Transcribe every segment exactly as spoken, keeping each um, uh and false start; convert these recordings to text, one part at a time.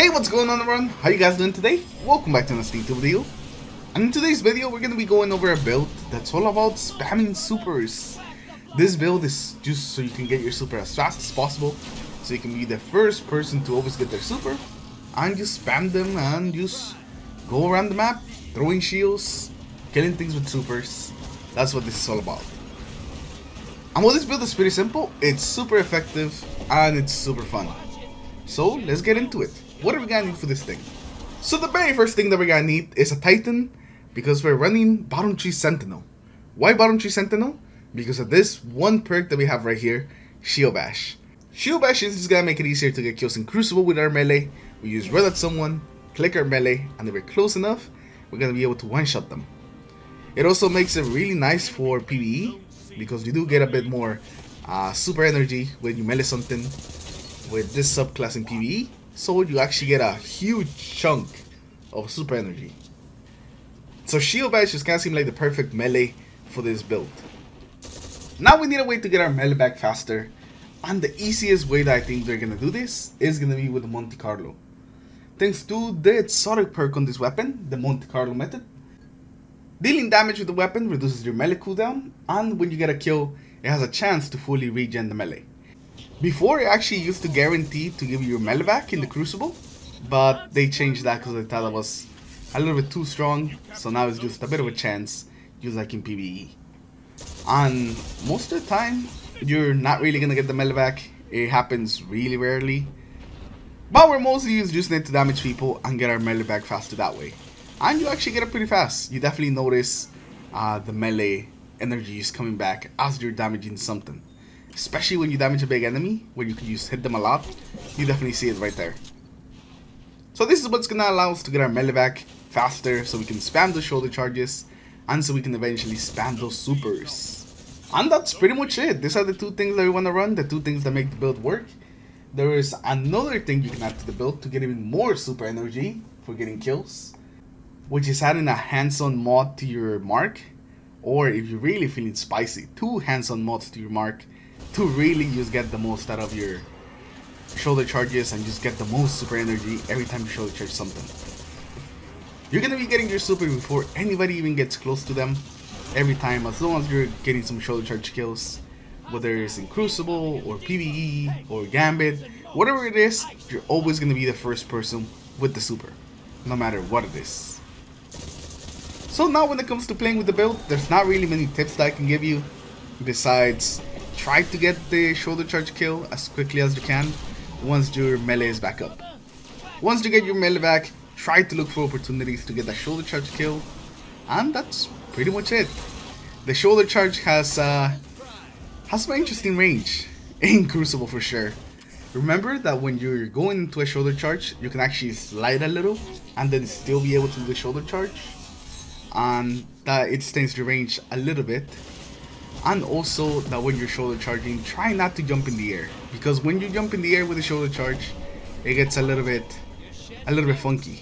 Hey, what's going on everyone? How you guys doing today? Welcome back to another YouTube video. And in today's video, we're going to be going over a build that's all about spamming supers. This build is just so you can get your super as fast as possible, so you can be the first person to always get their super, and just spam them and just go around the map, throwing shields, killing things with supers. That's what this is all about. And while this build is pretty simple, it's super effective and it's super fun. So let's get into it. What are we gonna need for this thing? So the very first thing that we're gonna need is a Titan, because we're running bottom tree sentinel. Why bottom tree sentinel? Because of this one perk that we have right here, shield bash. Shield bash is just gonna make it easier to get kills in Crucible with our melee. We use red at someone, click our melee, and if we're close enough, we're gonna be able to one-shot them. It also makes it really nice for PvE, because you do get a bit more uh, super energy when you melee something with this subclass in PvE. So you actually get a huge chunk of super energy. So shield bash just kind of seem like the perfect melee for this build. Now we need a way to get our melee back faster, and the easiest way that I think they're gonna do this is gonna be with the Monte Carlo. Thanks to the exotic perk on this weapon, the Monte Carlo method, dealing damage with the weapon reduces your melee cooldown, and when you get a kill, it has a chance to fully regen the melee. Before, it actually used to guarantee to give you your melee back in the Crucible, but they changed that because they thought it was a little bit too strong, so now it's just a bit of a chance, just like in PvE. And most of the time, you're not really going to get the melee back. It happens really rarely, but we're mostly just need to damage people and get our melee back faster that way. And you actually get it pretty fast. You definitely notice uh, the melee energy is coming back as you're damaging something. Especially when you damage a big enemy, where you can just hit them a lot, you definitely see it right there. So this is what's going to allow us to get our melee back faster, so we can spam those shoulder charges, and so we can eventually spam those supers. And that's pretty much it. These are the two things that we want to run, the two things that make the build work. There is another thing you can add to the build to get even more super energy for getting kills, which is adding a hands-on mod to your mark, or if you're really feeling spicy, two hands-on mods to your mark, to really just get the most out of your shoulder charges and just get the most super energy every time you shoulder charge something. You're gonna be getting your super before anybody even gets close to them every time, as long as you're getting some shoulder charge kills, whether it's in Crucible or PvE or Gambit, whatever it is, you're always gonna be the first person with the super, no matter what it is. So now when it comes to playing with the build, there's not really many tips that I can give you, besides try to get the shoulder charge kill as quickly as you can once your melee is back up. Once you get your melee back, try to look for opportunities to get that shoulder charge kill, and that's pretty much it. The shoulder charge has uh, has some interesting range in Crucible for sure. Remember that when you're going into a shoulder charge, you can actually slide a little and then still be able to do the shoulder charge, and that extends the range a little bit. And also that when you're shoulder charging, try not to jump in the air, because when you jump in the air with a shoulder charge, it gets a little bit a little bit funky.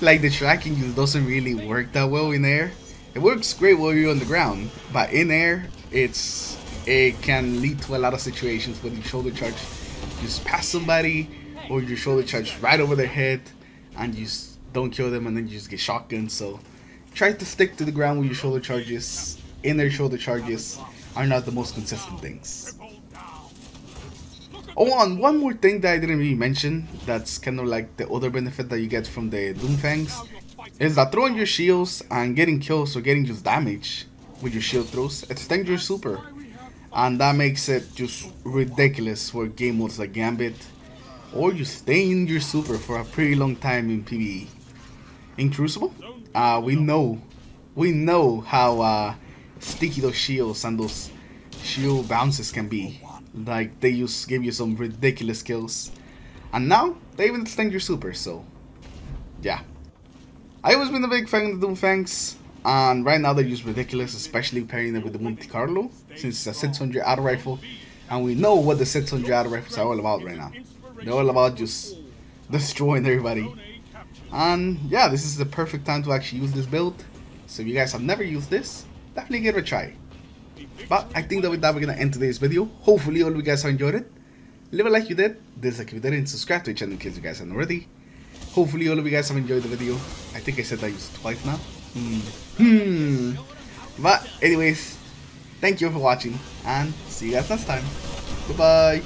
Like the tracking just doesn't really work that well in air. It works great while you're on the ground, but in air it's it can lead to a lot of situations when you shoulder charge just past somebody, or you shoulder charge right over their head and you just don't kill them, and then you just get shotgun. So try to stick to the ground with your shoulder charges. In their shoulder charges are not the most consistent things. Oh, and one more thing that I didn't really mention, that's kind of like the other benefit that you get from the Doomfangs, is that throwing your shields and getting kills or getting just damage with your shield throws extends your super, and that makes it just ridiculous for game modes like Gambit, or you stay in your super for a pretty long time in PvE. In Crucible, uh, we know we know how uh, sticky those shields and those shield bounces can be. Like, they just give you some ridiculous kills, and now they even extend your super. So yeah, I always been a big fan of the Doomfangs, and right now they're just ridiculous, especially pairing them with the Monte Carlo, since it's a six hundred auto rifle, and we know what the six hundred auto rifles are all about right now. They're all about just destroying everybody. And yeah, this is the perfect time to actually use this build, so if you guys have never used this, definitely give it a try. But I think that with that, we're gonna end today's video. Hopefully all of you guys have enjoyed it. Leave a like if you did, dislike if you didn't, subscribe to the channel in case you guys haven't already. Hopefully all of you guys have enjoyed the video. I think I said that used twice now. Hmm. Hmm. But anyways, thank you for watching and see you guys next time. Goodbye.